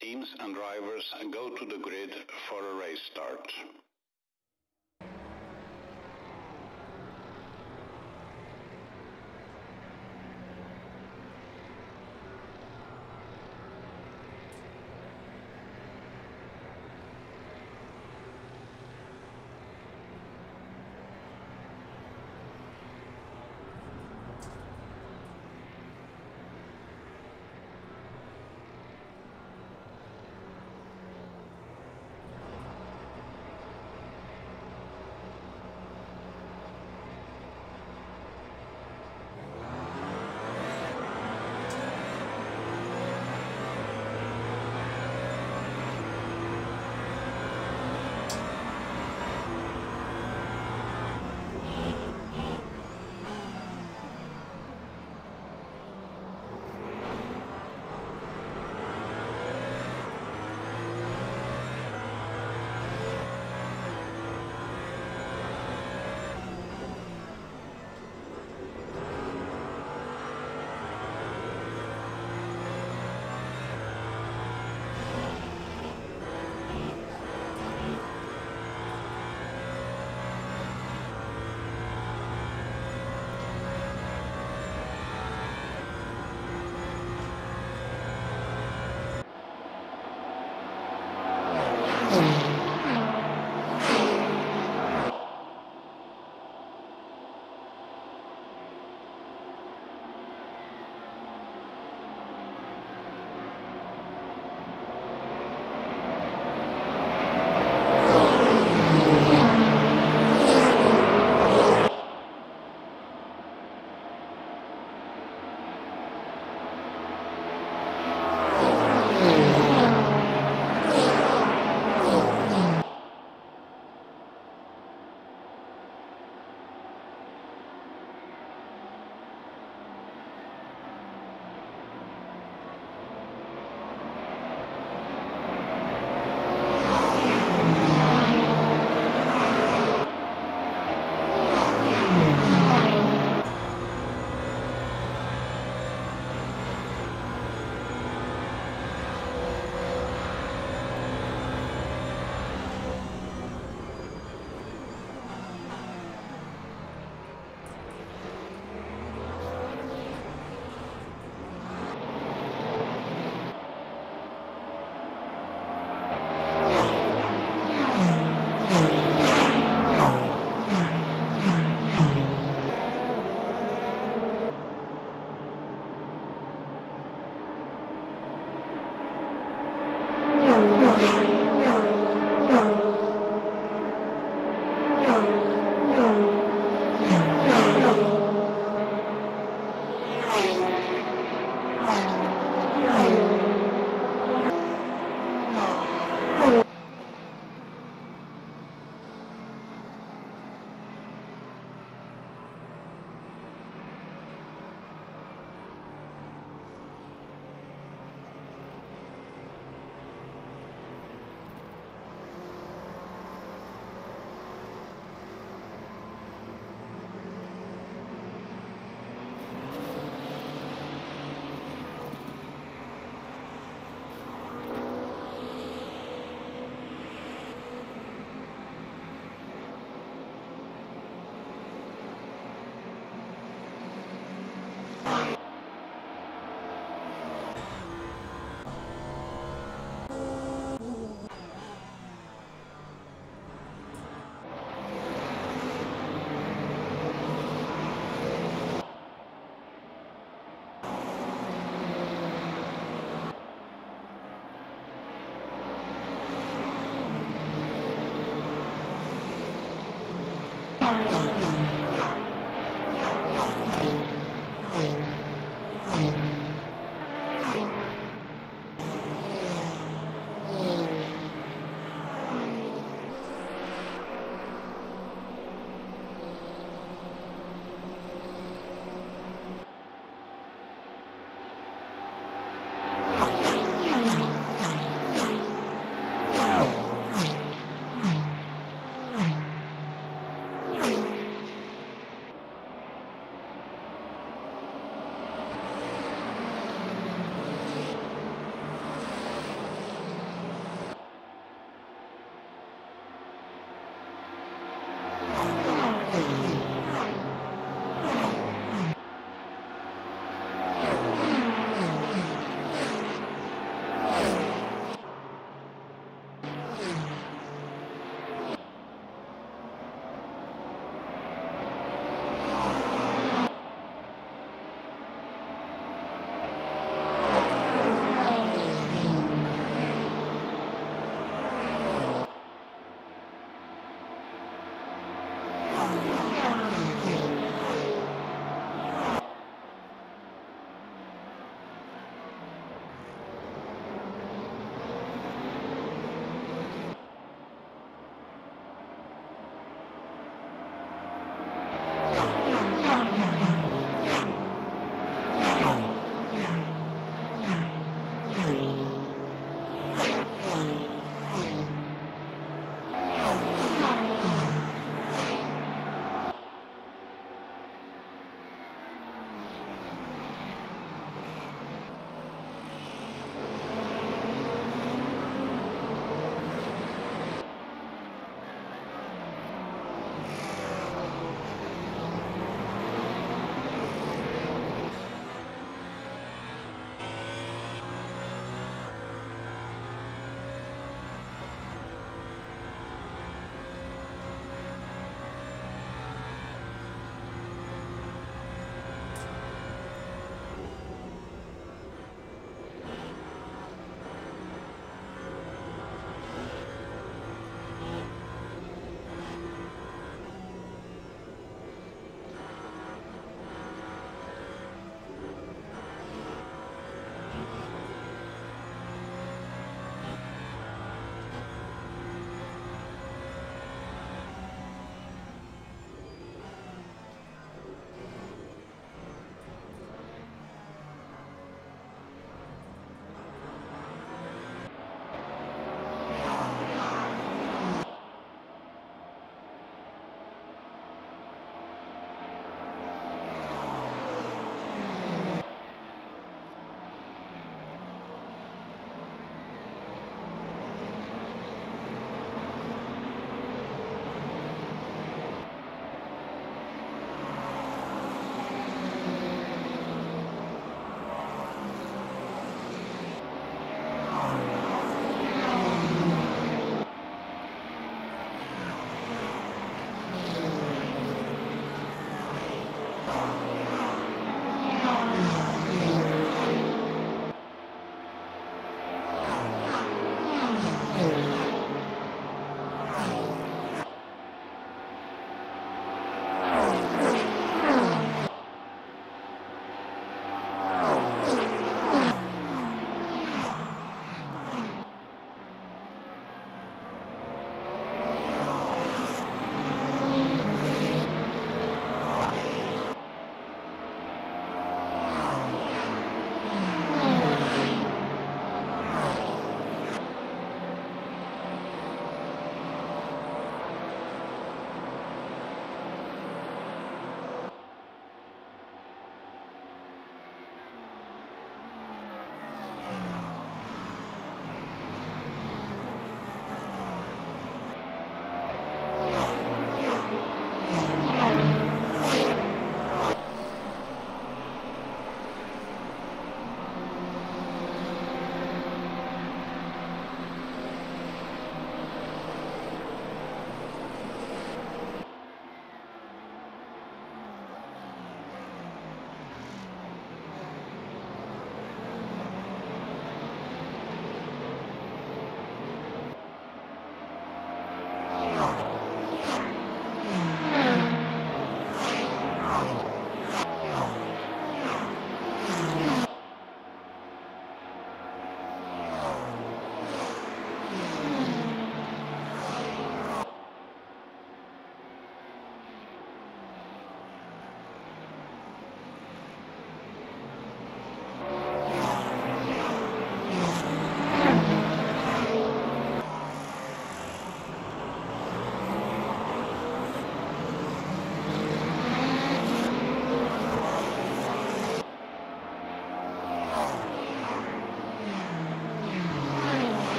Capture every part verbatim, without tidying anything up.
Teams and drivers go to the grid for a race start.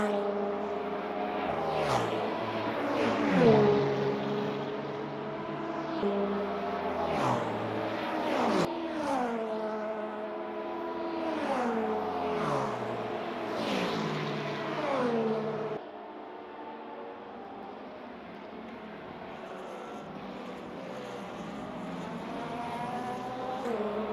Thank you.